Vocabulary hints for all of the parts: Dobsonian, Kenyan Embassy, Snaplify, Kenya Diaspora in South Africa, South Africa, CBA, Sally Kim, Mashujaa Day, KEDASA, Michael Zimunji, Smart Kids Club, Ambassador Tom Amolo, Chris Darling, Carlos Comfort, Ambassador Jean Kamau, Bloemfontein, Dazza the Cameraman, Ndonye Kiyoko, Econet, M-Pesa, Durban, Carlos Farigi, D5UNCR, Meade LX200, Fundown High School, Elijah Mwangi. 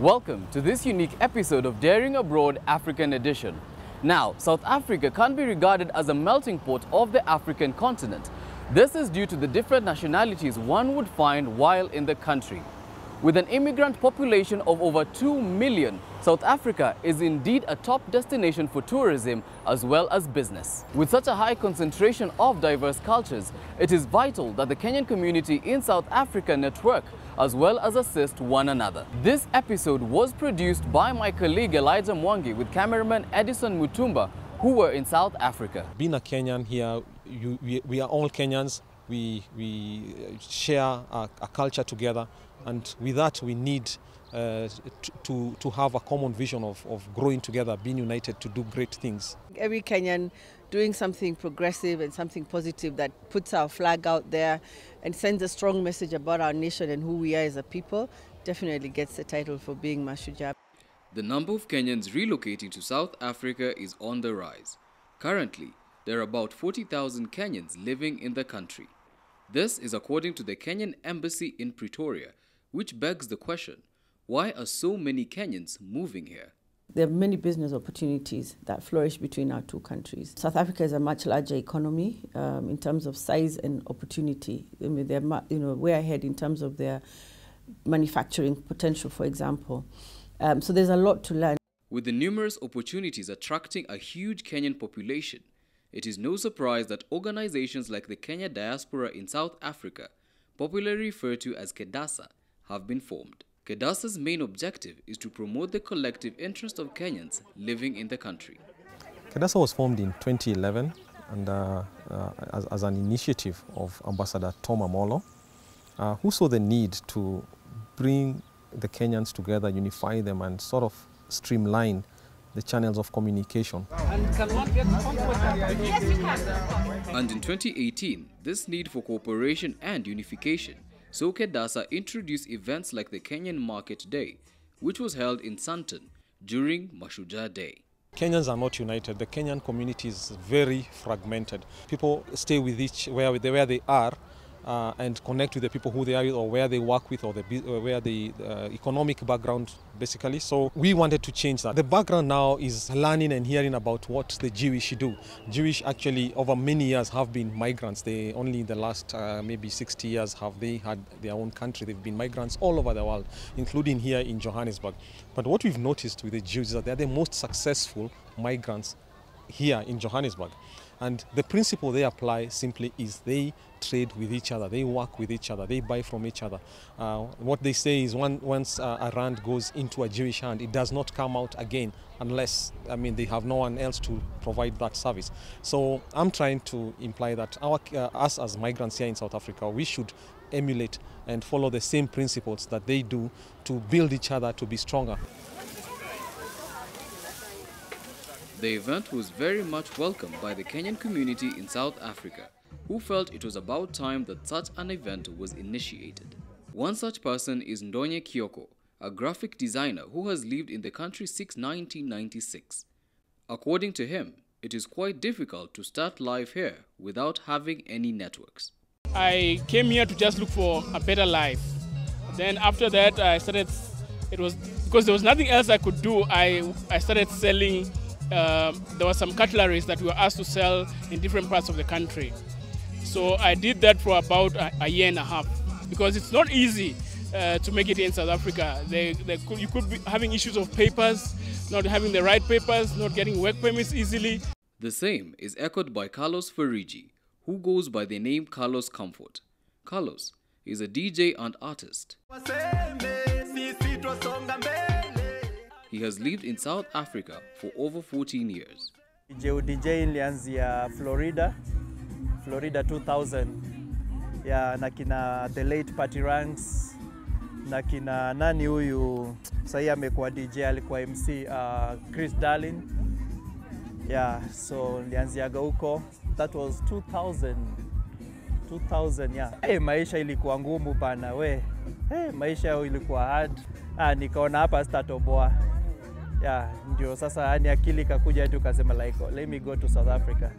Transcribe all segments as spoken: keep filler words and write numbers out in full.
Welcome to this unique episode of Daring Abroad African Edition. Now, South Africa can't be regarded as a melting pot of the African continent. This is due to the different nationalities one would find while in the country. With an immigrant population of over two million, South Africa is indeed a top destination for tourism as well as business. With such a high concentration of diverse cultures, it is vital that the Kenyan community in South Africa network as well as assist one another. This episode was produced by my colleague Elijah Mwangi with cameraman Edison Mutumba, who were in South Africa. Being a Kenyan here, you, we, we are all Kenyans. We, we share our, our culture together. And with that, we need uh, to, to have a common vision of, of growing together, being united to do great things. Every Kenyan doing something progressive and something positive that puts our flag out there and sends a strong message about our nation and who we are as a people definitely gets the title for being Mashujaa. The number of Kenyans relocating to South Africa is on the rise. Currently, there are about forty thousand Kenyans living in the country. This is according to the Kenyan Embassy in Pretoria, which begs the question, why are so many Kenyans moving here? There are many business opportunities that flourish between our two countries. South Africa is a much larger economy um, in terms of size and opportunity. I mean, they're, you know, way ahead in terms of their manufacturing potential, for example. Um, so there's a lot to learn. With the numerous opportunities attracting a huge Kenyan population, it is no surprise that organizations like the Kenya Diaspora in South Africa, popularly referred to as KEDASA, have been formed. KEDASA's main objective is to promote the collective interest of Kenyans living in the country. KEDASA was formed in twenty eleven and, uh, uh, as, as an initiative of Ambassador Tom Amolo, uh, who saw the need to bring the Kenyans together, unify them and sort of streamline the channels of communication. And in twenty eighteen, this need for cooperation and unification, so KEDASA introduced events like the Kenyan Market Day, which was held in Sandton during Mashujaa Day. Kenyans are not united. The Kenyan community is very fragmented. People stay with each where they, where they are uh, and connect with the people who they are with or where they work with or, the, or where the uh, economic background basically. So we wanted to change that. The background now is learning and hearing about what the Jewish do. Jewish actually over many years have been migrants. They only in the last uh, maybe sixty years have they had their own country. They've been migrants all over the world, including here in Johannesburg. But what we've noticed with the Jews is that they're the most successful migrants here in Johannesburg. And the principle they apply simply is they trade with each other, they work with each other, they buy from each other. Uh, what they say is one, once uh, a rand goes into a Jewish hand, it does not come out again unless, I mean, they have no one else to provide that service. So I'm trying to imply that our, uh, us as migrants here in South Africa, we should emulate and follow the same principles that they do to build each other to be stronger. The event was very much welcomed by the Kenyan community in South Africa, who felt it was about time that such an event was initiated. One such person is Ndonye Kiyoko, a graphic designer who has lived in the country since nineteen ninety-six. According to him, it is quite difficult to start life here without having any networks. I came here to just look for a better life. Then after that, I started, it was because there was nothing else I could do, I, I started selling. Uh, there were some cutleries that we were asked to sell in different parts of the country. So I did that for about a, a year and a half because it's not easy uh, to make it in South Africa. They, they could, you could be having issues of papers, not having the right papers, not getting work permits easily. The same is echoed by Carlos Farigi, who goes by the name Carlos Comfort. Carlos is a D J and artist. He has lived in South Africa for over fourteen years. D J nilianzia Florida, Florida two thousand. Yeah, na kina the late party ranks, na kina nani huyu, sasa amekuwa D J, alikuwa M C uh, Chris Darling. Yeah, so nilianzia huko. That was two thousand. two thousand, yeah. Hey, maisha ilikuwa ngumu bana we. Hey, maisha ilikuwa hard. Ah, nikaona hapa sitatoboa. Yeah, ndio sasa yani akili kakuja tu kasema like let me go to South Africa.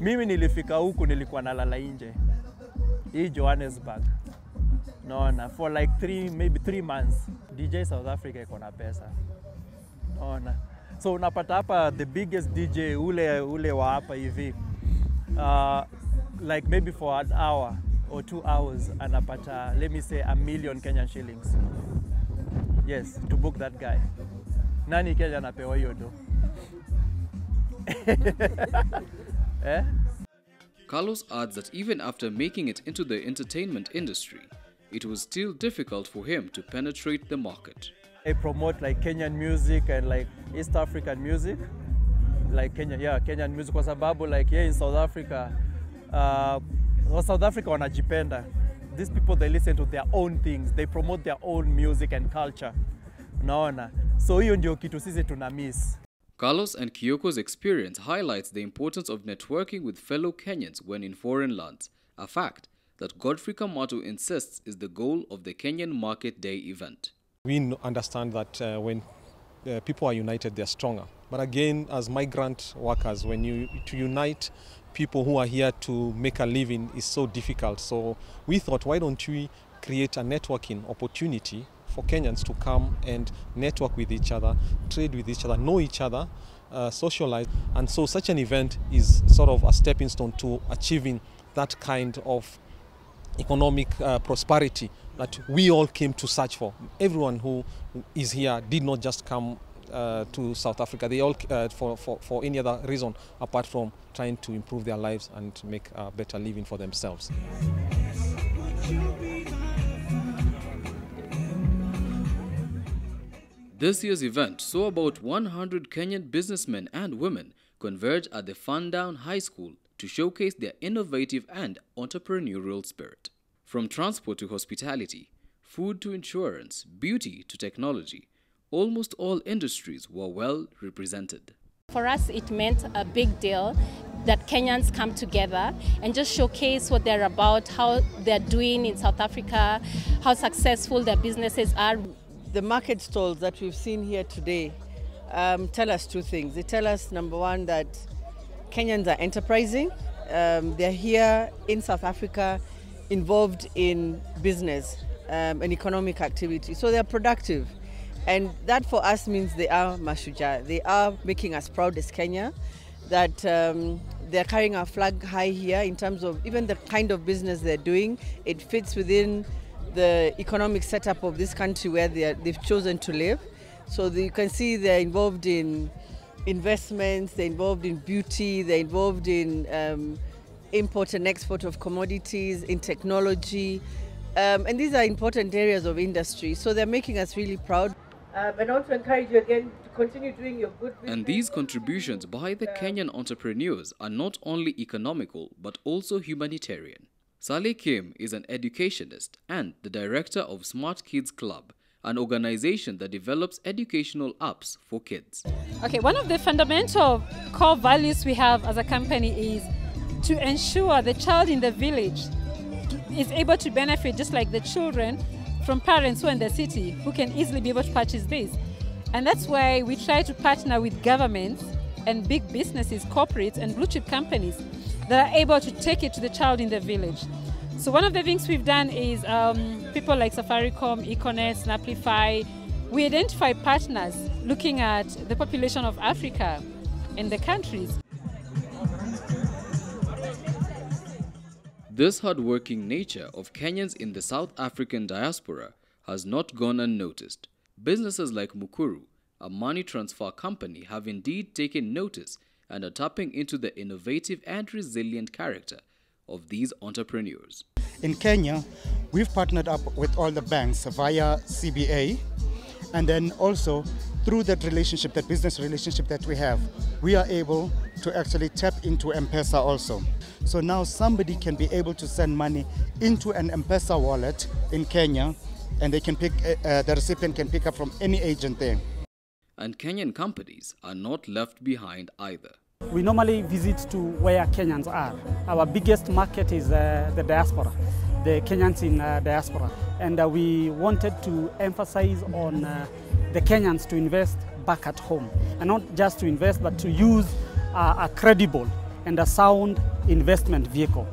Mimi nilifika huku nilikuwa nalala nje. Hii Johannesburg. No, na for like three maybe three months. D J South Africa iko na pesa. Ona. So unapata hapa the biggest D J ule ule wa hapa hivi. Uh, like maybe for an hour or two hours anapata, let me say, a million Kenyan shillings. Yes, to book that guy. Nani Kenya anapewa hiyo do? Eh? Carlos adds that even after making it into the entertainment industry, it was still difficult for him to penetrate the market. I promote like Kenyan music and like East African music, like Kenya, yeah, Kenyan music. Kwa sababu like here in South Africa, uh, South Africa wanajipenda. These people, they listen to their own things. They promote their own music and culture. Naona. So hiyo ndio kitu sisi tuna miss. Carlos and Kiyoko's experience highlights the importance of networking with fellow Kenyans when in foreign lands, a fact that Godfrey Kamatu insists is the goal of the Kenyan Market Day event. We understand that uh, when uh, people are united, they're stronger. But again, as migrant workers, when you to unite people who are here to make a living is so difficult. So we thought, why don't we create a networking opportunity for Kenyans to come and network with each other, trade with each other, know each other, uh, socialize. And so such an event is sort of a stepping stone to achieving that kind of economic uh, prosperity that we all came to search for. Everyone who is here did not just come uh, to South Africa. They all, uh, for, for, for any other reason, apart from trying to improve their lives and make a better living for themselves. This year's event saw about one hundred Kenyan businessmen and women converge at the Fundown High School to showcase their innovative and entrepreneurial spirit. From transport to hospitality, food to insurance, beauty to technology, almost all industries were well represented. For us, it meant a big deal that Kenyans come together and just showcase what they're about, how they're doing in South Africa, how successful their businesses are. The market stalls that we've seen here today um, tell us two things. They tell us, number one, that Kenyans are enterprising. Um, they're here in South Africa involved in business um, and economic activity. So they're productive. And that for us means they are Mashujaa. They are making us proud as Kenya, that um, they're carrying our flag high here in terms of even the kind of business they're doing. It fits within the economic setup of this country where they are, they've chosen to live. So the, you can see they're involved in investments, they're involved in beauty, they're involved in um, import and export of commodities, in technology. Um, and these are important areas of industry. So they're making us really proud. Um, and also encourage you again to continue doing your good business. And these contributions by the Kenyan entrepreneurs are not only economical, but also humanitarian. Sally Kim is an educationist and the director of Smart Kids Club, an organization that develops educational apps for kids. Okay, one of the fundamental core values we have as a company is to ensure the child in the village is able to benefit just like the children from parents who are in the city who can easily be able to purchase this. And that's why we try to partner with governments and big businesses, corporates and blue chip companies that are able to take it to the child in the village. So one of the things we've done is um, people like Safaricom, Econet, Snaplify, we identify partners looking at the population of Africa and the countries. This hard-working nature of Kenyans in the South African diaspora has not gone unnoticed. Businesses like Mukuru, a money transfer company, have indeed taken notice and are tapping into the innovative and resilient character of these entrepreneurs. In Kenya, we've partnered up with all the banks via C B A, and then also through that relationship, that business relationship that we have, we are able to actually tap into M-Pesa also. So now somebody can be able to send money into an M-Pesa wallet in Kenya, and they can pick, uh, the recipient can pick up from any agent there. And Kenyan companies are not left behind either. We normally visit to where Kenyans are. Our biggest market is uh, the diaspora, the Kenyans in uh, diaspora. And uh, we wanted to emphasize on uh, the Kenyans to invest back at home. And not just to invest, but to use uh, a credible and a sound investment vehicle.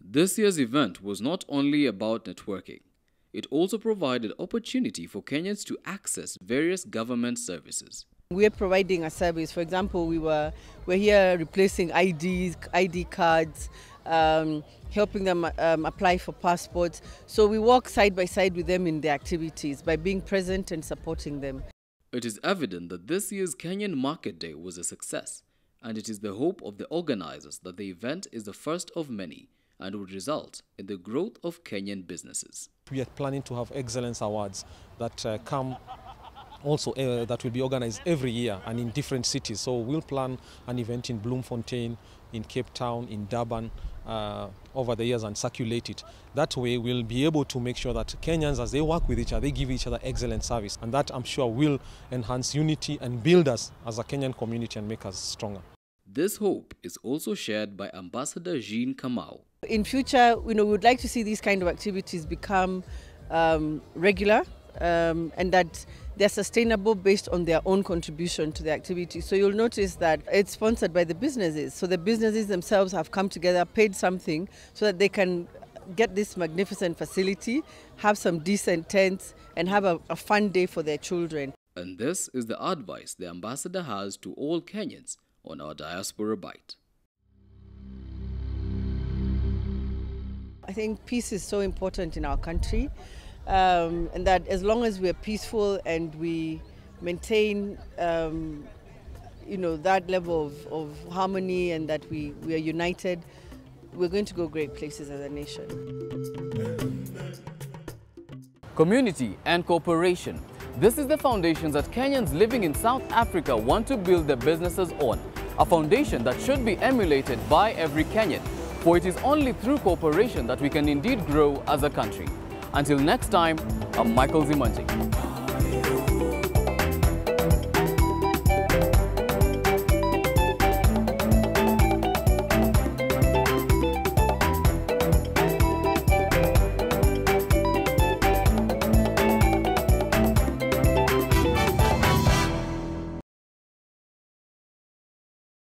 This year's event was not only about networking. It also provided opportunity for Kenyans to access various government services. We're providing a service. For example, we were we're here replacing I Ds, I D cards, um, helping them um, apply for passports. So we walk side by side with them in their activities by being present and supporting them. It is evident that this year's Kenyan Market Day was a success, and it is the hope of the organizers that the event is the first of many and would result in the growth of Kenyan businesses. We are planning to have excellence awards that uh, come also uh, that will be organized every year and in different cities. So we'll plan an event in Bloemfontein, in Cape Town, in Durban uh, over the years and circulate it. That way we'll be able to make sure that Kenyans, as they work with each other, they give each other excellent service. And that, I'm sure, will enhance unity and build us as a Kenyan community and make us stronger. This hope is also shared by Ambassador Jean Kamau. In future, you know, we would like to see these kind of activities become um, regular um, and that they're sustainable based on their own contribution to the activity. So you'll notice that it's sponsored by the businesses. So the businesses themselves have come together, paid something so that they can get this magnificent facility, have some decent tents and have a, a fun day for their children. And this is the advice the ambassador has to all Kenyans on our Diaspora Bite. I think peace is so important in our country, um, and that as long as we're peaceful and we maintain um, you know, that level of, of harmony and that we, we are united, we're going to go great places as a nation. Community and cooperation. This is the foundations that Kenyans living in South Africa want to build their businesses on, a foundation that should be emulated by every Kenyan, for it is only through cooperation that we can indeed grow as a country. Until next time, I'm Michael Zimunji.